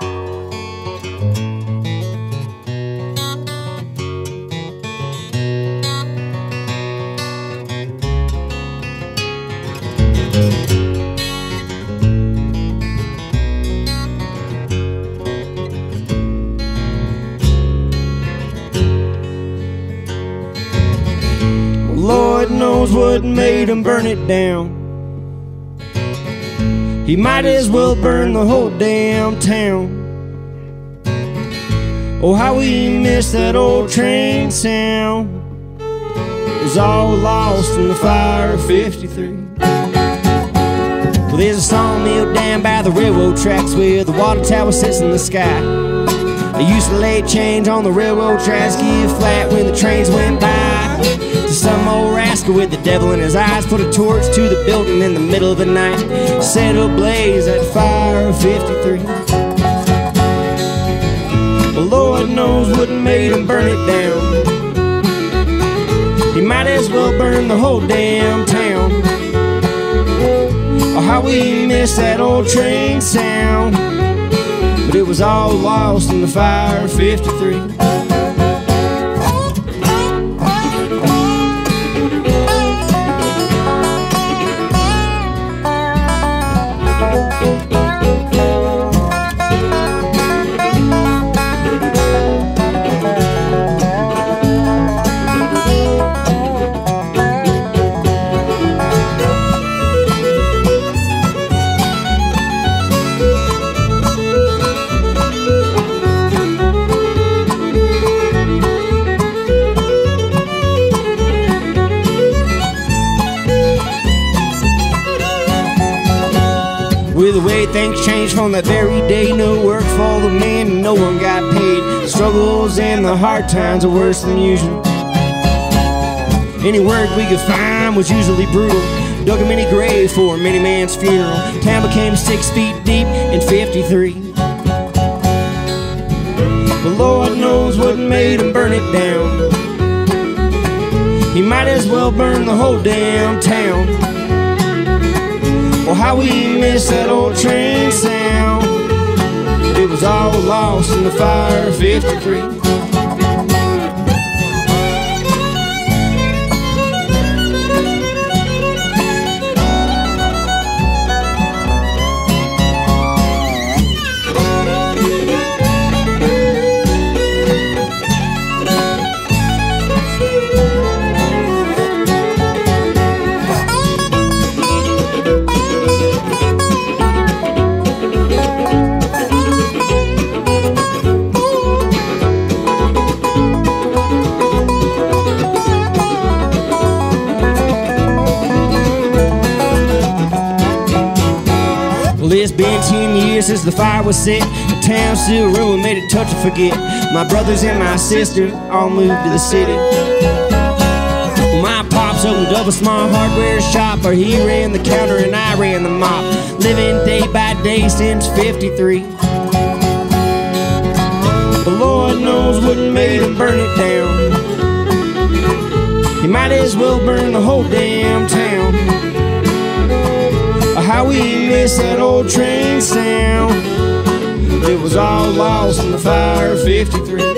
Lord knows what made him burn it down. He might as well burn the whole damn town. Oh, how we miss that old train sound. It was all lost in the fire of 53. Well, there's a sawmill down by the railroad tracks where the water tower sits in the sky. I used to lay change on the railroad tracks, give flat when the trains went by. Some old rascal with the devil in his eyes put a torch to the building in the middle of the night, set ablaze that fire of 53. The Lord knows what made him burn it down. He might as well burn the whole damn town. Oh, how we miss that old train sound. But it was all lost in the fire of 53. With the way things changed from that very day, no work for the man and no one got paid. Struggles and the hard times are worse than usual. Any work we could find was usually brutal. Dug a mini grave for a mini man's funeral. Town became 6 feet deep in 53. The Lord knows what made him burn it down. He might as well burn the whole damn town. Oh, how we miss that old train sound. It was all lost in the fire of 53. It's been 10 years since the fire was set. The town still ruined, made it tough to forget. My brothers and my sister all moved to the city. Well, my pops opened up a small hardware shop, or he ran the counter and I ran the mop. Living day by day since 53. The Lord knows what made him burn it down. He might as well burn the whole damn town. How we miss that old train sound. It was all lost in the fire of 53.